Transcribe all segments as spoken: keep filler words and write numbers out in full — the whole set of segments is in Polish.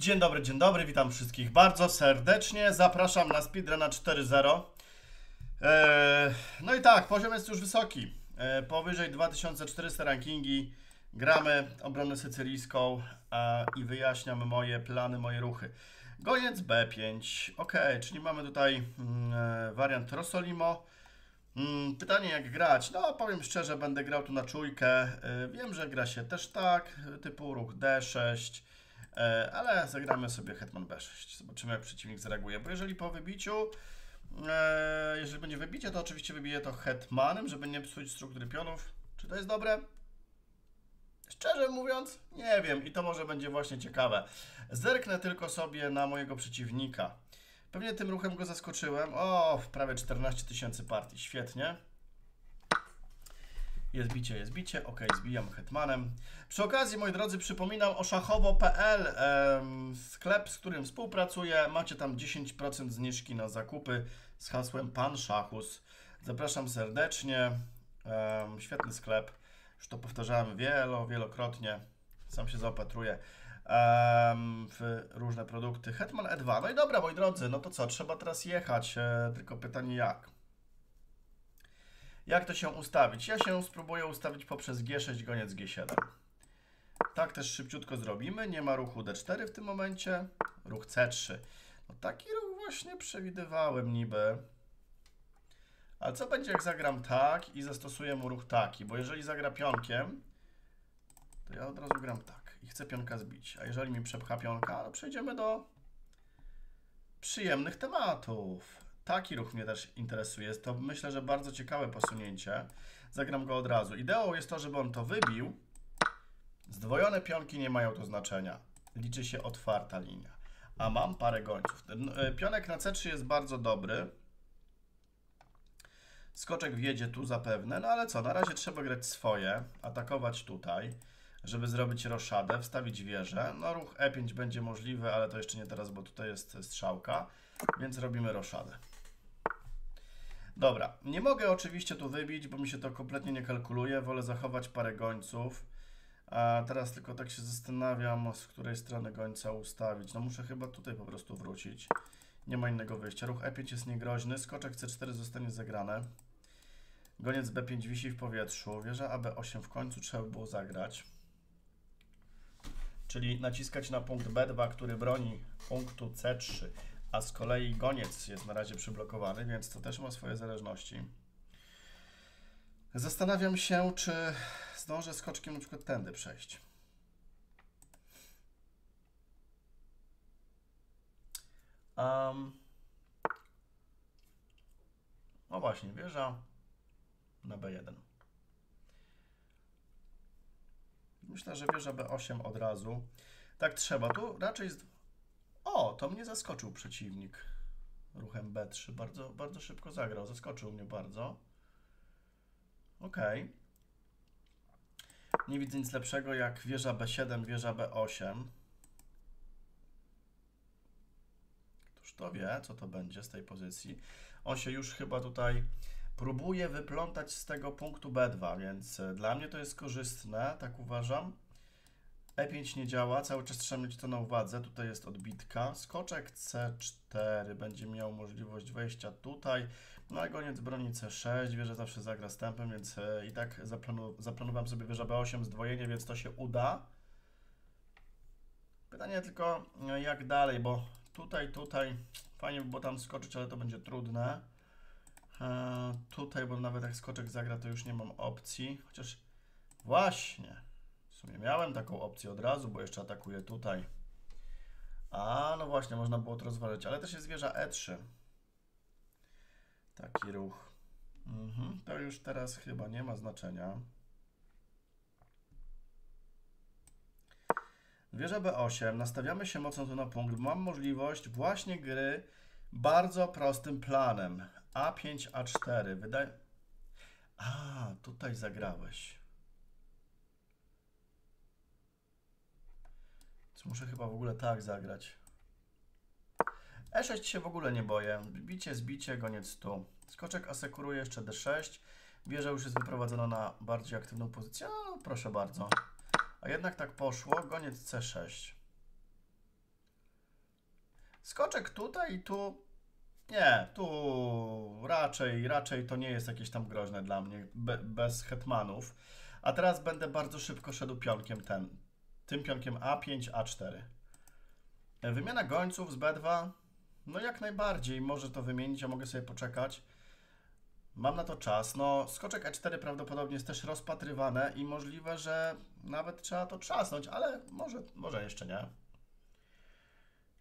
Dzień dobry, dzień dobry, witam wszystkich bardzo serdecznie. Zapraszam na Speedrun cztery zero. Eee, no i tak, poziom jest już wysoki. Eee, powyżej dwa tysiące czterysta rankingi. Gramy obronę sycylijską a, i wyjaśniam moje plany, moje ruchy. Goniec B pięć. Ok, czyli mamy tutaj mm, wariant Rosolimo. Mm, pytanie, jak grać? No, powiem szczerze, będę grał tu na czujkę. Eee, wiem, że gra się też tak, typu ruch D sześć. Ale zagramy sobie hetman B sześć. Zobaczymy, jak przeciwnik zareaguje, bo jeżeli po wybiciu, e, jeżeli będzie wybicie, to oczywiście wybije to hetmanem, żeby nie psuć struktury pionów. Czy to jest dobre? Szczerze mówiąc, nie wiem i to może będzie właśnie ciekawe. Zerknę tylko sobie na mojego przeciwnika. Pewnie tym ruchem go zaskoczyłem. O, prawie czternaście tysięcy partii. Świetnie. Jest bicie, jest bicie. Ok, zbijam hetmanem. Przy okazji, moi drodzy, przypominam o szachowo kropka p l, sklep, z którym współpracuję. Macie tam dziesięć procent zniżki na zakupy z hasłem Pan Szachus. Zapraszam serdecznie. Świetny sklep. Już to powtarzałem wielo, wielokrotnie. Sam się zaopatruję w różne produkty. Hetman E dwa. No i dobra, moi drodzy, no to co? Trzeba teraz jechać. Tylko pytanie jak? Jak to się ustawić? Ja się spróbuję ustawić poprzez G sześć, goniec G siedem. Tak też szybciutko zrobimy. Nie ma ruchu D cztery w tym momencie. Ruch C trzy. No taki ruch właśnie przewidywałem niby. Ale co będzie, jak zagram tak i zastosuję mu ruch taki? Bo jeżeli zagra pionkiem, to ja od razu gram tak i chcę pionka zbić. A jeżeli mi przepcha pionka, no przejdziemy do przyjemnych tematów. Taki ruch mnie też interesuje. Jest to, myślę, że bardzo ciekawe posunięcie. Zagram go od razu. Ideą jest to, żeby on to wybił. Zdwojone pionki nie mają tu znaczenia. Liczy się otwarta linia. A mam parę gońców. Ten pionek na C trzy jest bardzo dobry. Skoczek wjedzie tu zapewne. No ale co, na razie trzeba grać swoje. Atakować tutaj, żeby zrobić roszadę. Wstawić wieżę. No ruch E pięć będzie możliwy, ale to jeszcze nie teraz, bo tutaj jest strzałka. Więc robimy roszadę. Dobra, nie mogę oczywiście tu wybić, bo mi się to kompletnie nie kalkuluje. Wolę zachować parę gońców. A teraz tylko tak się zastanawiam, z której strony gońca ustawić. No muszę chyba tutaj po prostu wrócić. Nie ma innego wyjścia. Ruch E pięć jest niegroźny. Skoczek C cztery zostanie zagrane. Goniec B pięć wisi w powietrzu. Wieża A B osiem w końcu trzeba było zagrać. Czyli naciskać na punkt B dwa, który broni punktu C trzy. A z kolei goniec jest na razie przyblokowany, więc to też ma swoje zależności. Zastanawiam się, czy zdążę skoczkiem na przykład tędy przejść. Um, no właśnie, wieża na B jeden. Myślę, że wieża B osiem od razu. Tak trzeba. Tu raczej... O, to mnie zaskoczył przeciwnik ruchem B trzy. Bardzo, bardzo szybko zagrał. Zaskoczył mnie bardzo. Ok. Nie widzę nic lepszego jak wieża B siedem, wieża B osiem. Któż to wie, co to będzie z tej pozycji. On się już chyba tutaj próbuje wyplątać z tego punktu B dwa, więc dla mnie to jest korzystne, tak uważam. E pięć nie działa, cały czas trzeba mieć to na uwadze, tutaj jest odbitka, skoczek C cztery będzie miał możliwość wejścia tutaj, no i goniec broni C sześć, wieża zawsze zagra z tempem, więc i tak zaplanu zaplanowałem sobie wieża B osiem, zdwojenie, więc to się uda. Pytanie tylko jak dalej, bo tutaj, tutaj, fajnie by było tam skoczyć, ale to będzie trudne. Eee, tutaj, bo nawet jak skoczek zagra, to już nie mam opcji, chociaż właśnie. W sumie miałem taką opcję od razu, bo jeszcze atakuję tutaj. A, no właśnie, można było to rozważyć, ale też jest wieża E trzy. Taki ruch. Mhm, to już teraz chyba nie ma znaczenia. Wieża B osiem. Nastawiamy się mocno tu na punkt. Mam możliwość właśnie gry bardzo prostym planem. A pięć, A cztery. Wydaje... A, tutaj zagrałeś. Muszę chyba w ogóle tak zagrać. E sześć się w ogóle nie boję. Bicie, zbicie, goniec tu. Skoczek asekuruje jeszcze D sześć. Wieża już jest wyprowadzona na bardziej aktywną pozycję. O, proszę bardzo. A jednak tak poszło. Goniec C sześć. Skoczek tutaj i tu. Nie, tu raczej, raczej to nie jest jakieś tam groźne dla mnie, be, bez hetmanów. A teraz będę bardzo szybko szedł pionkiem ten, tym pionkiem A pięć, A cztery. Wymiana gońców z B dwa, no jak najbardziej, może to wymienić, ja mogę sobie poczekać. Mam na to czas, no skoczek E cztery prawdopodobnie jest też rozpatrywane i możliwe, że nawet trzeba to trzasnąć, ale może, może jeszcze nie.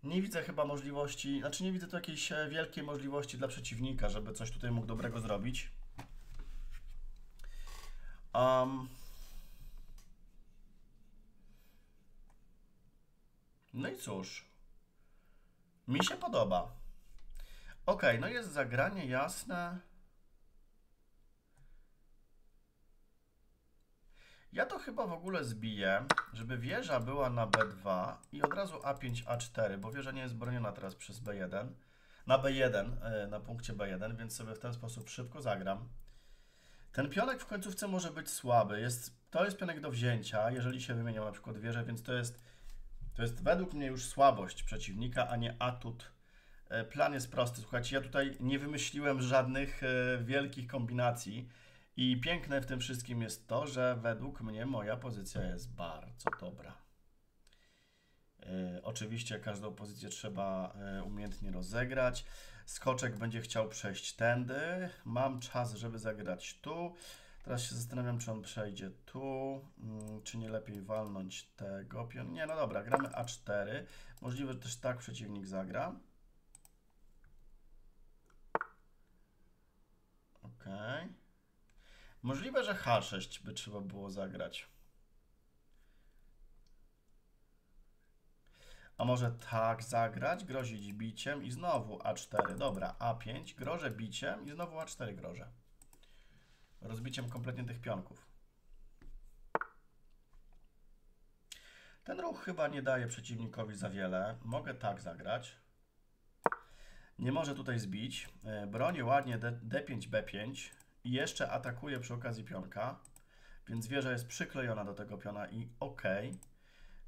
Nie widzę chyba możliwości, znaczy nie widzę tu jakiejś wielkiej możliwości dla przeciwnika, żeby coś tutaj mógł dobrego zrobić. Um. No i cóż, mi się podoba. Ok, no jest zagranie jasne. Ja to chyba w ogóle zbiję, żeby wieża była na B dwa i od razu A pięć, A cztery, bo wieża nie jest broniona teraz przez B jeden, na B jeden, na punkcie B jeden, więc sobie w ten sposób szybko zagram. Ten pionek w końcówce może być słaby, jest, to jest pionek do wzięcia, jeżeli się wymienią na przykład wieżę, więc to jest, to jest według mnie już słabość przeciwnika, a nie atut. Plan jest prosty, słuchajcie, ja tutaj nie wymyśliłem żadnych wielkich kombinacji. I piękne w tym wszystkim jest to, że według mnie moja pozycja jest bardzo dobra. Yy, oczywiście każdą pozycję trzeba yy, umiejętnie rozegrać. Skoczek będzie chciał przejść tędy. Mam czas, żeby zagrać tu. Teraz się zastanawiam, czy on przejdzie tu, yy, czy nie lepiej walnąć tego pionu. Nie, no dobra, gramy A cztery. Możliwe, że też tak przeciwnik zagra. Okej. Okay. Możliwe, że H sześć by trzeba było zagrać. A może tak zagrać, grozić biciem i znowu A cztery. Dobra, A pięć, grożę biciem i znowu A cztery grożę. Rozbiciem kompletnie tych pionków. Ten ruch chyba nie daje przeciwnikowi za wiele. Mogę tak zagrać. Nie może tutaj zbić. Bronię ładnie D pięć, B pięć. I jeszcze atakuje przy okazji pionka, więc wieża jest przyklejona do tego piona i ok.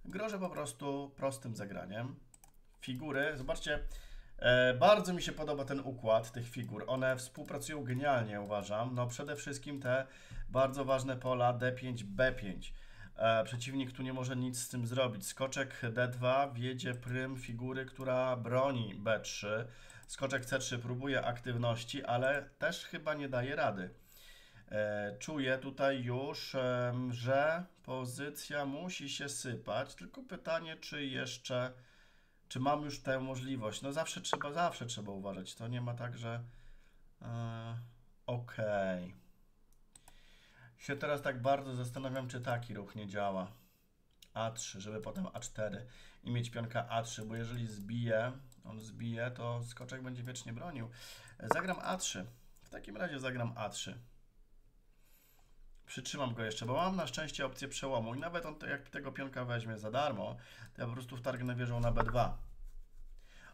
Grożę po prostu prostym zagraniem. Figury, zobaczcie, e, bardzo mi się podoba ten układ tych figur. One współpracują genialnie, uważam. No przede wszystkim te bardzo ważne pola D pięć, B pięć. E, przeciwnik tu nie może nic z tym zrobić. Skoczek D dwa wiedzie prym figury, która broni B trzy. Skoczek C trzy próbuje aktywności, ale też chyba nie daje rady. E, czuję tutaj już, e, że pozycja musi się sypać, tylko pytanie, czy jeszcze, czy mam już tę możliwość. No zawsze trzeba, zawsze trzeba uważać, to nie ma tak, że e, okej. Okay. Się teraz tak bardzo zastanawiam, czy taki ruch nie działa. A trzy, żeby potem A cztery i mieć pionka A trzy, bo jeżeli zbije, on zbije, to skoczek będzie wiecznie bronił. Zagram A trzy. W takim razie zagram A trzy. Przytrzymam go jeszcze, bo mam na szczęście opcję przełomu i nawet on, jak tego pionka weźmie za darmo, to ja po prostu wtargnę wieżą na B dwa.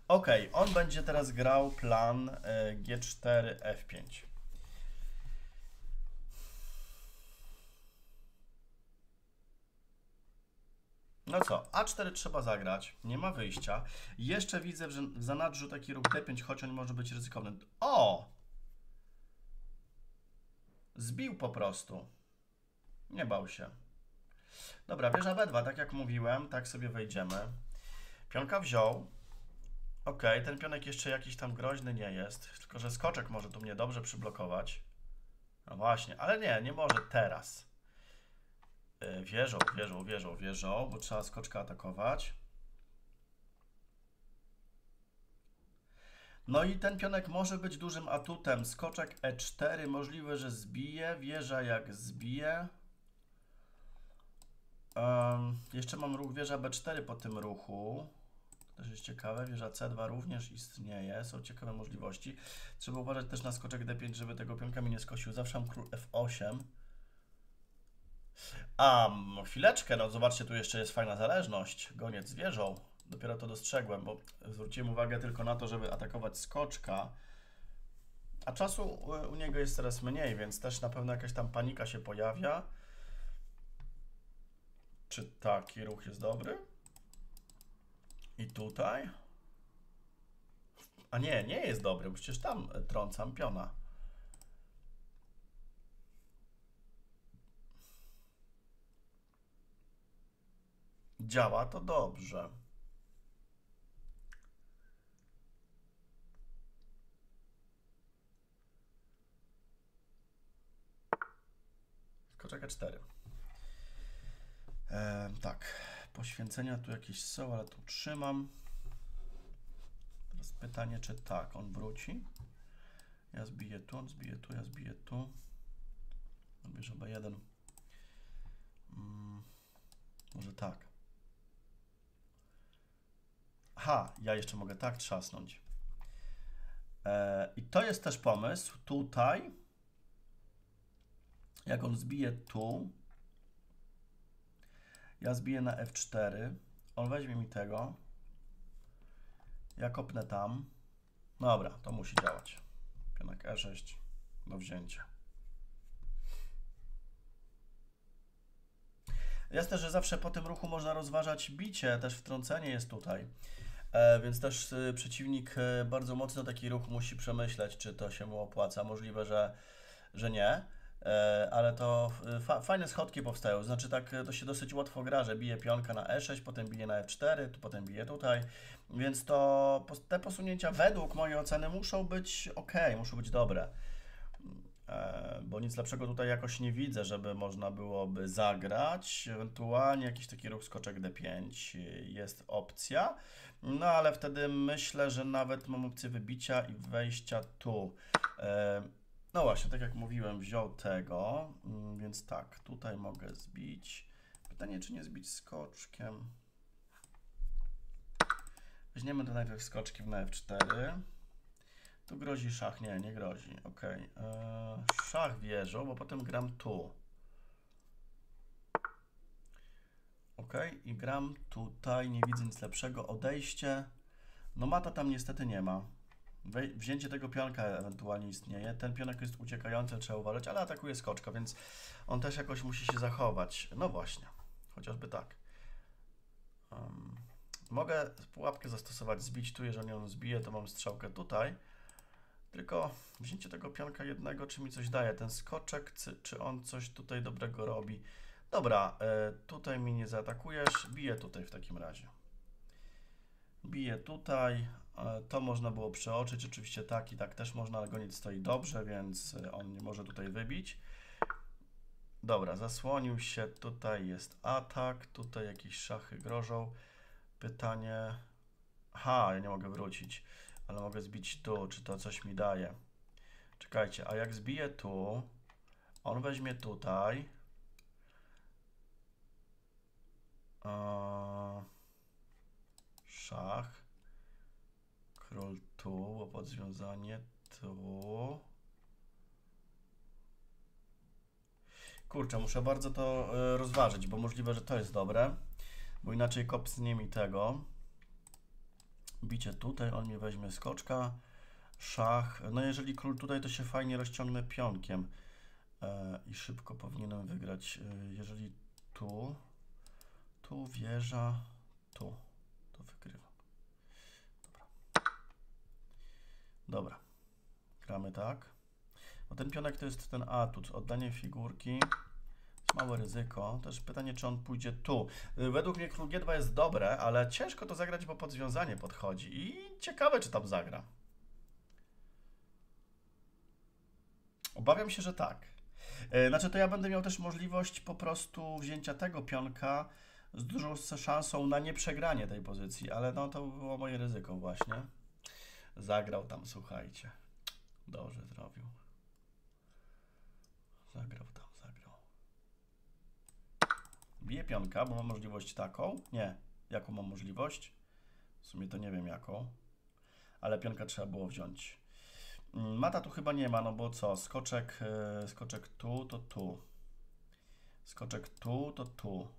Ok, on będzie teraz grał plan G cztery, F pięć. No co, A cztery trzeba zagrać, nie ma wyjścia. Jeszcze widzę w zanadrzu taki ruch D pięć, choć on może być ryzykowny. O! Zbił po prostu. Nie bał się. Dobra, wieża B dwa, tak jak mówiłem, tak sobie wejdziemy. Pionka wziął. Ok, ten pionek jeszcze jakiś tam groźny nie jest, tylko że skoczek może tu mnie dobrze przyblokować. No właśnie, ale nie, nie może teraz. Wieżą, wieżą, wieżą, wieżą, bo trzeba skoczka atakować. No i ten pionek może być dużym atutem. Skoczek E cztery możliwe, że zbije. Wieża jak zbije. Um, jeszcze mam ruch wieża B cztery po tym ruchu. Też jest ciekawe. Wieża C dwa również istnieje. Są ciekawe możliwości. Trzeba uważać też na skoczek D pięć, żeby tego pionka mi nie skosił. Zawsze mam król F osiem. A, chwileczkę, no zobaczcie, tu jeszcze jest fajna zależność, goniec z wieżą, dopiero to dostrzegłem, bo zwróciłem uwagę tylko na to, żeby atakować skoczka, a czasu u niego jest coraz mniej, więc też na pewno jakaś tam panika się pojawia. Czy taki ruch jest dobry? I tutaj? A nie, nie jest dobry, bo przecież tam trącam piona. Działa to dobrze. Tylko czeka cztery. E, tak, poświęcenia tu jakieś są, ale tu trzymam. Teraz pytanie, czy tak, on wróci. Ja zbiję tu, on zbije tu, ja zbiję tu. Bierze B jeden. Mm, może tak. Aha, ja jeszcze mogę tak trzasnąć. E, I to jest też pomysł. Tutaj, jak on zbije tu, ja zbiję na F cztery, on weźmie mi tego, ja kopnę tam. Dobra, to musi działać. Pionek E sześć do wzięcia. Jasne, że zawsze po tym ruchu można rozważać bicie, też wtrącenie jest tutaj. Więc też przeciwnik bardzo mocno taki ruch musi przemyśleć, czy to się mu opłaca. Możliwe, że, że nie, ale to fa fajne schodki powstają. Znaczy tak to się dosyć łatwo gra, że bije pionka na E sześć, potem bije na F cztery, tu potem bije tutaj. Więc to te posunięcia według mojej oceny muszą być ok, muszą być dobre. Bo nic lepszego tutaj jakoś nie widzę, żeby można byłoby zagrać. Ewentualnie jakiś taki ruch skoczek D pięć jest opcja. No ale wtedy myślę, że nawet mam opcję wybicia i wejścia tu. No właśnie, tak jak mówiłem, wziął tego, więc tak, tutaj mogę zbić. Pytanie, czy nie zbić skoczkiem. Weźmiemy to najpierw skoczkiem na F cztery. Tu grozi szach, nie, nie grozi, ok. Eee, szach wieżą, bo potem gram tu. Ok, i gram tutaj, nie widzę nic lepszego, odejście. No mata tam niestety nie ma. Wzięcie tego pionka ewentualnie istnieje. Ten pionek jest uciekający, trzeba uważać, ale atakuje skoczka, więc on też jakoś musi się zachować. No właśnie, chociażby tak. Um, mogę pułapkę zastosować, zbić tu, jeżeli ją zbiję, to mam strzałkę tutaj. Tylko wzięcie tego pionka jednego, czy mi coś daje? Ten skoczek, czy on coś tutaj dobrego robi? Dobra, tutaj mi nie zaatakujesz, biję tutaj w takim razie. Biję tutaj, to można było przeoczyć, oczywiście tak i tak też można, ale goniec stoi dobrze, więc on nie może tutaj wybić. Dobra, zasłonił się, tutaj jest atak, tutaj jakieś szachy grożą. Pytanie... Aha, ja nie mogę wrócić, ale mogę zbić tu, czy to coś mi daje. Czekajcie, a jak zbiję tu, on weźmie tutaj. Eee... Szach. Król tu, bo podzwiązanie tu. Kurczę, muszę bardzo to y, rozważyć, bo możliwe, że to jest dobre. Bo inaczej kopsnie mi tego. Bicie tutaj, on mi weźmie skoczka. Szach. No jeżeli król tutaj, to się fajnie rozciągnę pionkiem. Yy, I szybko powinienem wygrać. Yy, jeżeli tu, tu wieża, tu. To wygrywam. Dobra. Dobra. Gramy tak. Bo ten pionek to jest ten atut. Oddanie figurki. Małe ryzyko. Też pytanie, czy on pójdzie tu. Według mnie król G dwa jest dobre, ale ciężko to zagrać, bo podzwiązanie podchodzi. I ciekawe, czy tam zagra. Obawiam się, że tak. Znaczy, to ja będę miał też możliwość po prostu wzięcia tego pionka z dużą szansą na nieprzegranie tej pozycji, ale no to było moje ryzyko właśnie. Zagrał tam, słuchajcie. Dobrze zrobił. Zagrał tam. Biję pionka, bo mam możliwość taką. Nie, jaką mam możliwość? W sumie to nie wiem jaką. Ale pionka trzeba było wziąć. Mata tu chyba nie ma, no bo co? Skoczek, yy, skoczek tu, to tu. Skoczek tu, to tu.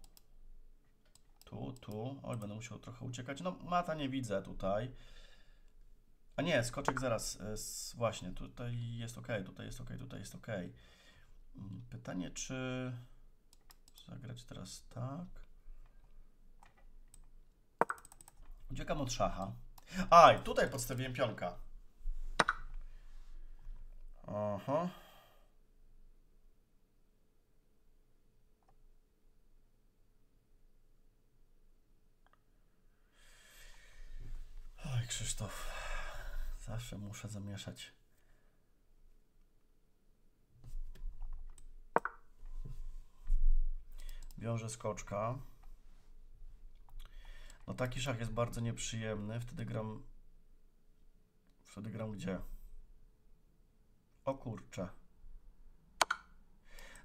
Tu, tu. Oj, będę musiał trochę uciekać. No, mata nie widzę tutaj. A nie, skoczek zaraz. Yy, właśnie, tutaj jest ok, tutaj jest ok, tutaj jest ok. Pytanie, czy... Zagrać teraz tak. Uciekam od szacha. A, i tutaj podstawiłem pionka. Aha. Oj, Krzysztof. Zawsze muszę zamieszać. Wiąże skoczka. No taki szach jest bardzo nieprzyjemny. Wtedy gram... Wtedy gram gdzie? O kurczę.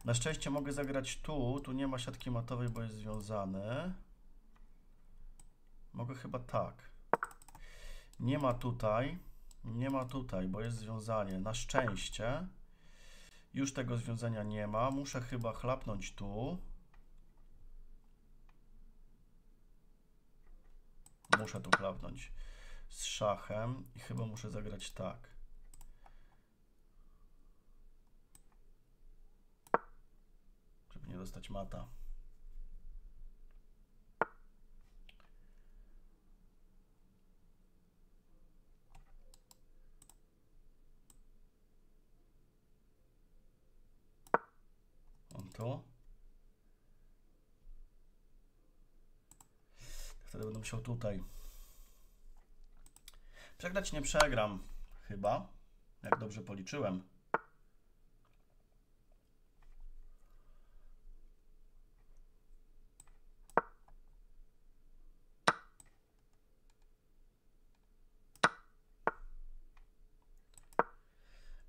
Na szczęście mogę zagrać tu. Tu nie ma siatki matowej, bo jest związany. Mogę chyba tak. Nie ma tutaj. Nie ma tutaj, bo jest związanie. Na szczęście. Już tego związania nie ma. Muszę chyba chlapnąć tu. Muszę tu klapnąć z szachem i chyba muszę zagrać tak. Żeby nie dostać mata. On tu. Wtedy będę musiał tutaj. Przegrać nie przegram. Chyba. Jak dobrze policzyłem.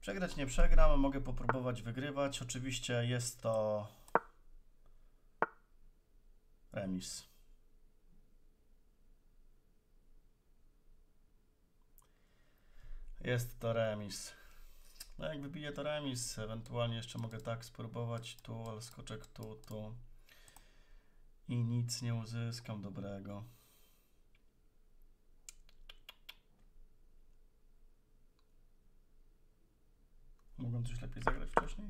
Przegrać nie przegram. Mogę popróbować wygrywać. Oczywiście jest to remis. Jest to remis. No jak wybiję to remis, ewentualnie jeszcze mogę tak spróbować tu, ale skoczek tu, tu. I nic nie uzyskam dobrego. Mogłem coś lepiej zagrać wcześniej?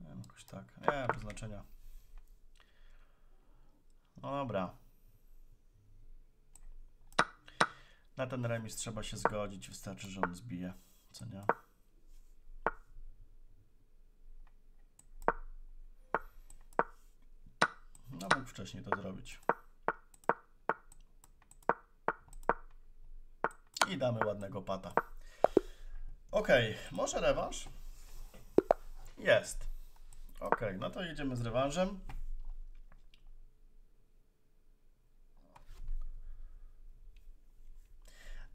Nie wiem, jakoś tak. Nie, bez znaczenia. No dobra. Na ten remis trzeba się zgodzić, wystarczy, że on zbije, co nie? No mógł wcześniej to zrobić. I damy ładnego pata. Ok, może rewanż? Jest. Ok, no to jedziemy z rewanżem.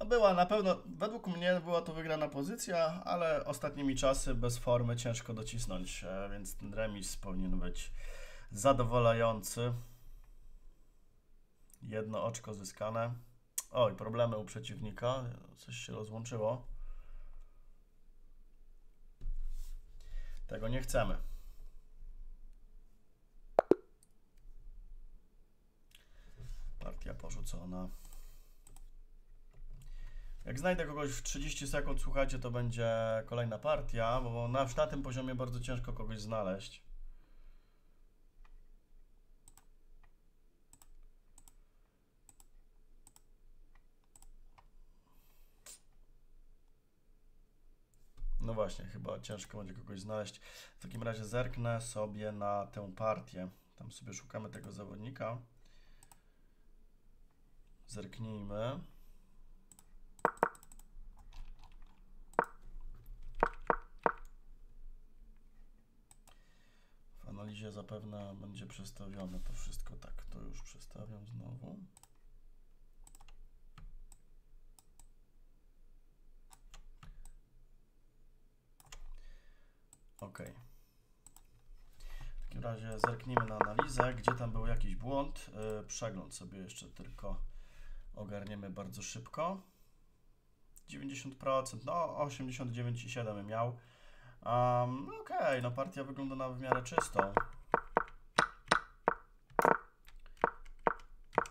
Była na pewno, według mnie była to wygrana pozycja, ale ostatnimi czasy bez formy ciężko docisnąć, więc ten remis powinien być zadowalający. Jedno oczko zyskane. Oj, problemy u przeciwnika, coś się rozłączyło. Tego nie chcemy. Partia porzucona. Jak znajdę kogoś w trzydzieści sekund, słuchajcie, to będzie kolejna partia, bo na, na tym poziomie bardzo ciężko kogoś znaleźć. No właśnie, chyba ciężko będzie kogoś znaleźć. W takim razie zerknę sobie na tę partię. Tam sobie szukamy tego zawodnika. Zerknijmy. Analizie zapewne będzie przestawione to wszystko. Tak, to już przestawiam znowu. Ok. W takim razie zerknijmy na analizę, gdzie tam był jakiś błąd. Przegląd sobie jeszcze tylko ogarniemy bardzo szybko. dziewięćdziesiąt procent, no osiemdziesiąt dziewięć przecinek siedem miał. Um, Okej, okay, no partia wygląda na w miarę czystą.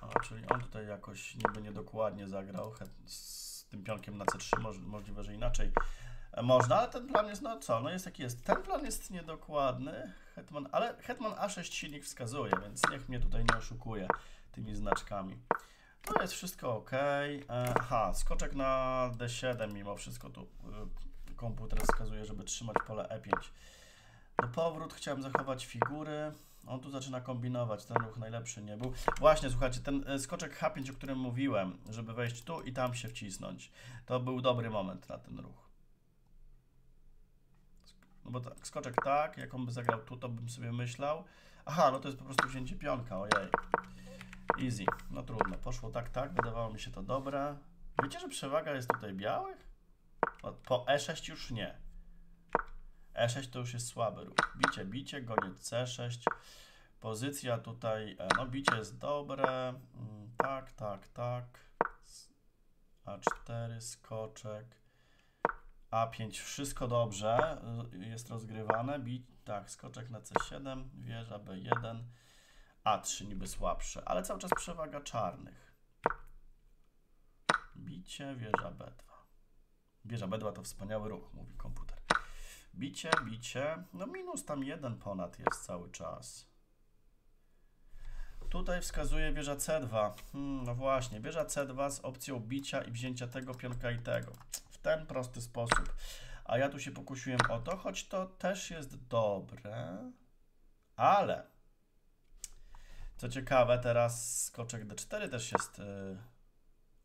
A, czyli on tutaj jakoś niby niedokładnie zagrał. Z tym pionkiem na C trzy moż, możliwe, że inaczej można, ale ten plan jest, no co, no jest taki jest. Ten plan jest niedokładny, hetman, ale hetman A sześć silnik wskazuje, więc niech mnie tutaj nie oszukuje tymi znaczkami. No jest wszystko ok. Aha, skoczek na D siedem mimo wszystko tu komputer wskazuje, żeby trzymać pole E pięć. Do powrót chciałem zachować figury. On tu zaczyna kombinować, ten ruch najlepszy nie był. Właśnie, słuchajcie, ten skoczek H pięć, o którym mówiłem, żeby wejść tu i tam się wcisnąć. To był dobry moment na ten ruch. No bo tak, skoczek tak, jak on by zagrał tu, to bym sobie myślał. Aha, no to jest po prostu wzięcie pionka, ojej. Easy, no trudno. Poszło tak, tak, wydawało mi się to dobre. Wiecie, że przewaga jest tutaj białych? Po E sześć już nie. E sześć to już jest słaby ruch. Bicie, bicie, goniec C sześć. Pozycja tutaj, no bicie jest dobre. Tak, tak, tak. A cztery, skoczek. A pięć, wszystko dobrze. Jest rozgrywane. Bić, tak, skoczek na C siedem, wieża B jeden. A trzy niby słabsze, ale cały czas przewaga czarnych. Bicie, wieża B dwa. Wieża B dwa to wspaniały ruch, mówi komputer. Bicie, bicie. No minus tam jeden ponad jest cały czas. Tutaj wskazuje wieża C dwa. Hmm, no właśnie, wieża C dwa z opcją bicia i wzięcia tego pionka i tego. W ten prosty sposób. A ja tu się pokusiłem o to, choć to też jest dobre. Ale co ciekawe, teraz skoczek D cztery też jest...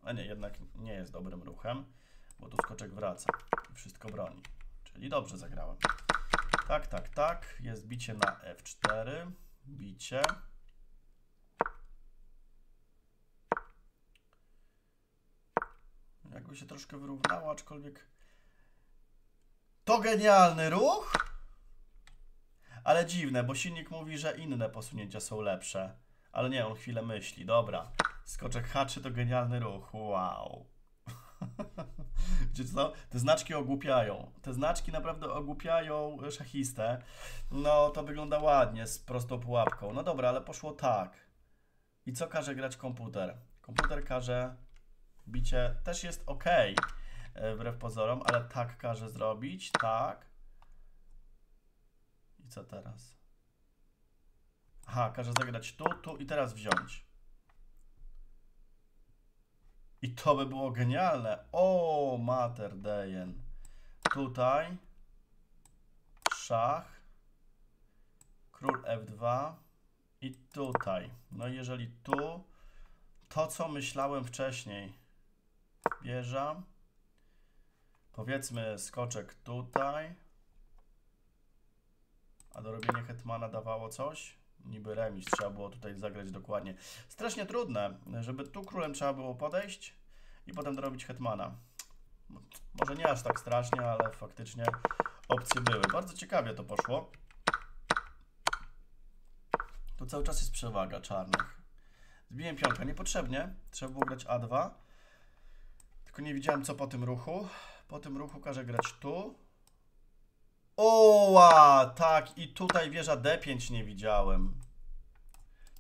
A nie, jednak nie jest dobrym ruchem, bo tu skoczek wraca i wszystko broni. Czyli dobrze zagrałem. Tak, tak, tak. Jest bicie na F cztery. Bicie. Jakby się troszkę wyrównało, aczkolwiek... To genialny ruch! Ale dziwne, bo silnik mówi, że inne posunięcia są lepsze. Ale nie, on chwilę myśli. Dobra. Skoczek H trzy to genialny ruch. Wow. Wiecie co? Te znaczki ogłupiają. Te znaczki naprawdę ogłupiają szachistę. No to wygląda ładnie z prostą pułapką. No dobra, ale poszło tak. I co każe grać komputer? Komputer każe bicie. Też jest ok, wbrew pozorom, ale tak każe zrobić. Tak. I co teraz? Aha, każe zagrać tu, tu i teraz wziąć. I to by było genialne. O, mater dejen. Tutaj szach, król F dwa i tutaj. No jeżeli tu, to co myślałem wcześniej. Wieża. Powiedzmy skoczek tutaj. A dorobienie hetmana dawało coś? Niby remis, trzeba było tutaj zagrać dokładnie. Strasznie trudne, żeby tu królem trzeba było podejść i potem dorobić hetmana. Może nie aż tak strasznie, ale faktycznie opcje były. Bardzo ciekawie to poszło. Tu cały czas jest przewaga czarnych. Zbiłem pionka niepotrzebnie, trzeba było grać A dwa. Tylko nie widziałem co po tym ruchu. Po tym ruchu każę grać tu. Oła, tak, i tutaj wieża D pięć nie widziałem.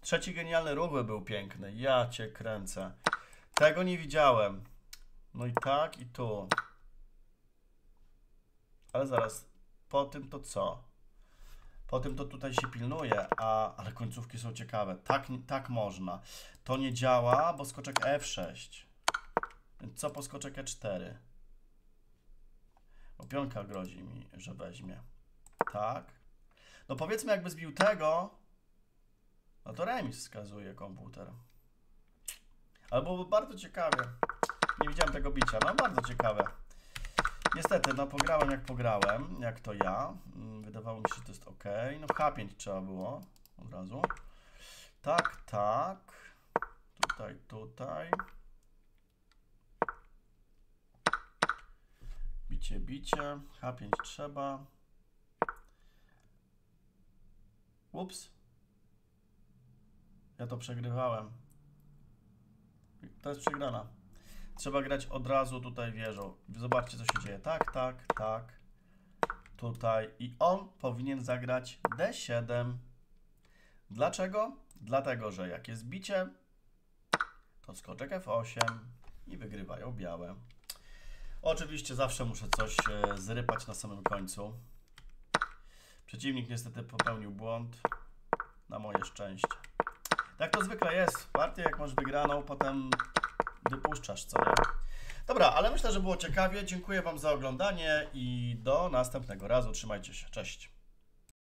Trzeci genialny ruch by był piękny. Ja cię kręcę. Tego nie widziałem. No i tak, i tu. Ale zaraz, po tym to co? Po tym to tutaj się pilnuje, a, ale końcówki są ciekawe. Tak, tak można. To nie działa, bo skoczek F sześć. Więc co po skoczek E cztery? Bo pionka grozi mi, że weźmie. Tak. No powiedzmy, jakby zbił tego, no to remis wskazuje komputer. Albo bardzo ciekawe. Nie widziałem tego bicia. No bardzo ciekawe. Niestety, no pograłem jak pograłem, jak to ja. Wydawało mi się, że to jest ok. No H pięć trzeba było od razu. Tak, tak. Tutaj, tutaj. Bicie, bicie, H pięć trzeba. Ups. Ja to przegrywałem. To jest przegrana. Trzeba grać od razu tutaj wieżą. Zobaczcie co się dzieje. Tak, tak, tak. Tutaj. I on powinien zagrać D siedem. Dlaczego? Dlatego, że jak jest bicie, to skoczek F osiem i wygrywają białe. Oczywiście zawsze muszę coś zrypać na samym końcu. Przeciwnik niestety popełnił błąd. Na moje szczęście. Tak to zwykle jest w partii, jak masz wygraną, potem wypuszczasz, co nie? Dobra, ale myślę, że było ciekawie. Dziękuję Wam za oglądanie i do następnego razu. Trzymajcie się. Cześć.